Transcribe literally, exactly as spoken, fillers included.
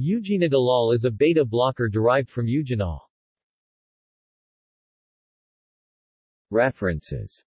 Eugenodilol is a beta blocker derived from eugenol. References